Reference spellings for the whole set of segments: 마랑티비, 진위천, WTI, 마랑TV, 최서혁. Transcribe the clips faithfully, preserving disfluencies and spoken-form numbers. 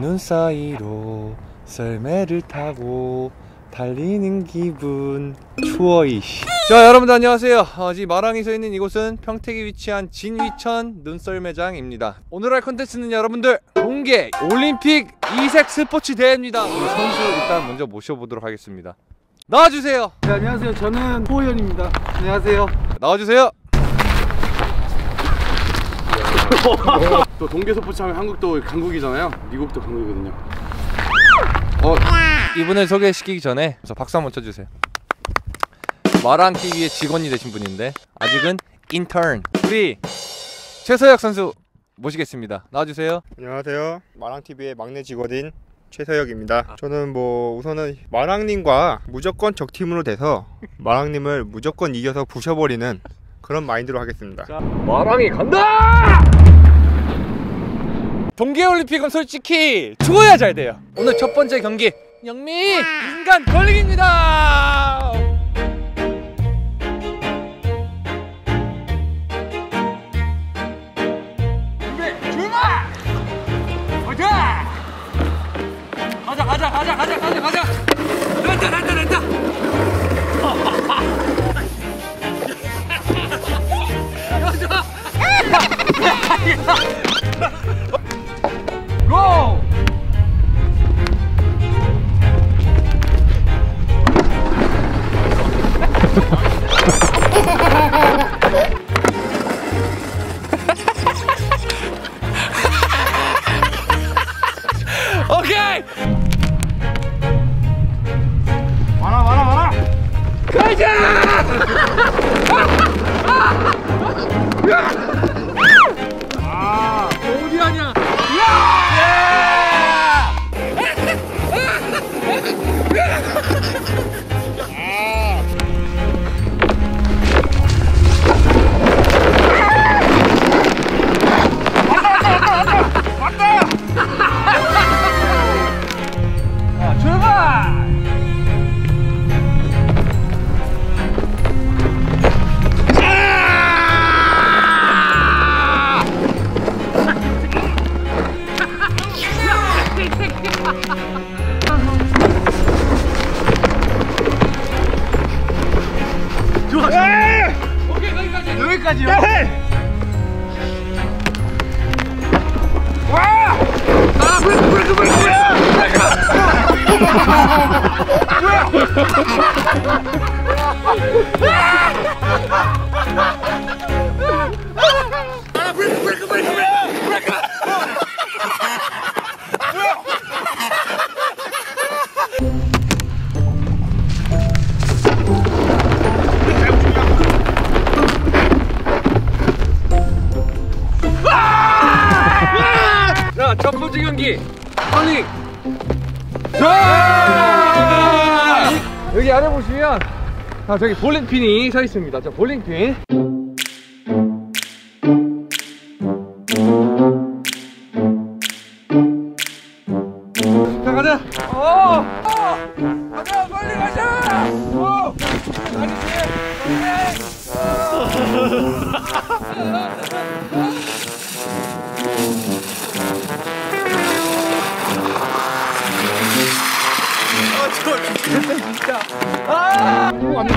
눈 사이로 썰매를 타고 달리는 기분. 추워 이씨. 자, 여러분들 안녕하세요. 어, 지금 마랑에서 있는 이곳은 평택에 위치한 진위천 눈썰매장입니다. 오늘 할 컨텐츠는 여러분들 동계 올림픽 이색 스포츠 대회입니다. 우리 선수 일단 먼저 모셔보도록 하겠습니다. 나와주세요. 네, 안녕하세요. 저는 호연입니다. 안녕하세요. 나와주세요. 또 동계 스포츠 하면 한국도 강국이잖아요. 미국도 강국이거든요. 어, 이분을 소개시키기 전에 박수 한번 쳐주세요. 마랑티비의 직원이 되신 분인데 아직은 인턴, 우리 최서혁 선수 모시겠습니다. 나와주세요. 안녕하세요. 마랑티비의 막내 직원인 최서혁입니다. 저는 뭐 우선은 마랑님과 무조건 적팀으로 돼서 마랑님을 무조건 이겨서 부셔버리는 그런 마인드로 하겠습니다. 자, 마랑이 간다! 동계올림픽은 솔직히 추워야 잘 돼요. 오늘 첫 번째 경기 영미 인간 걸리기입니다. 준비 출발! 가자! 가자 가자 가자 가자 가자 가자! 됐다 됐다 됐다! 고! 오케이! 와라 와라 와라! 가자! 자, 첫 번째 경기 컬링. 여기 아래 보시면 자, 저기 볼링핀이 서 있습니다. 자, 볼링핀. 자, 가자. 오! 오! 가자, 빨리 가자. 오! 아니, 돼. 진짜. 아! 안 돼.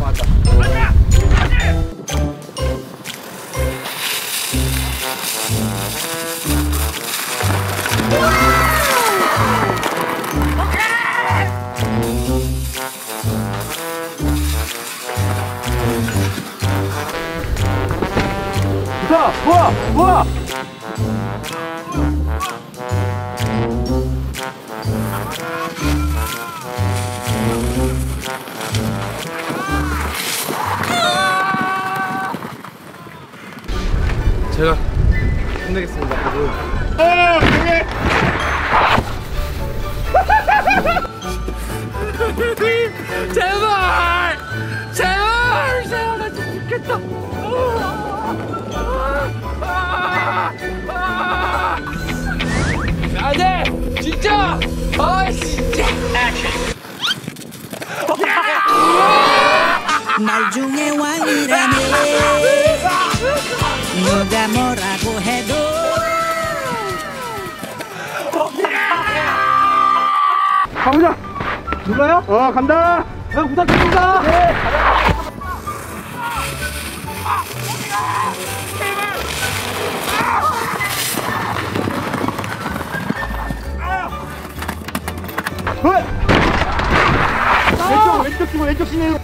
맞아. 맞아. 자, 우와, 우와. 제가 힘내겠습니다. 아, 그래. 제발, 제발, 제발 나 진짜 죽겠다. 안돼, 진짜. 아, 진짜. 날 중에 왕이라네. 누가 뭐라고 해도 가보자! 누가요? 어 간다! 야 부탁드립니다! 네! 가자! 왼쪽! 왼쪽 치고 왼쪽 치네!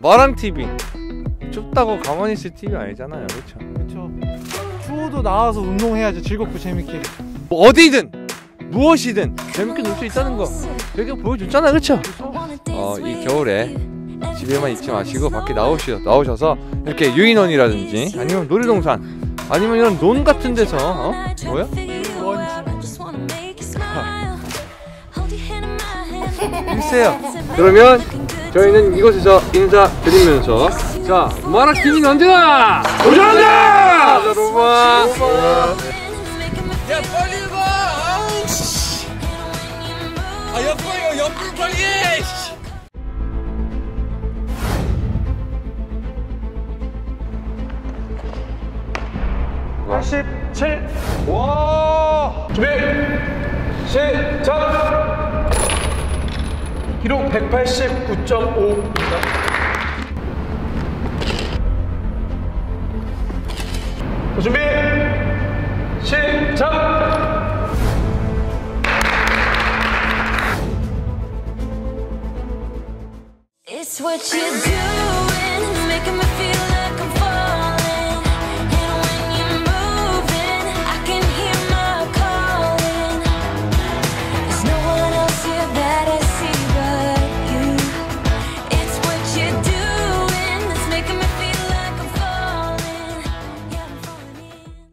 마랑티비 춥다고 가만히 있을 티비 아니잖아요. 그렇죠? 그렇죠. 추워도 나와서 운동해야죠. 즐겁고 재밌게. 뭐 어디든 무엇이든 재밌게 놀 수 있다는 거 되게 보여줬잖아. 그렇죠? 어, 이 겨울에 집에만 있지 마시고 밖에 나오셔, 나오셔서 이렇게 유인원이라든지 아니면 놀이동산 아니면 이런 논 같은 데서 어? 뭐야? 글쎄요. 그러면 저희는 이곳에서 인사드리면서 자, 마랑티비는 언제나 도전한다! 여러분 야 빨리 해봐! 아 옆으로 옆으로 빨리 해! 팔십칠 와 준비 시작! 기록 백팔십구 점 오입니다. 준비 시작. It's what you do.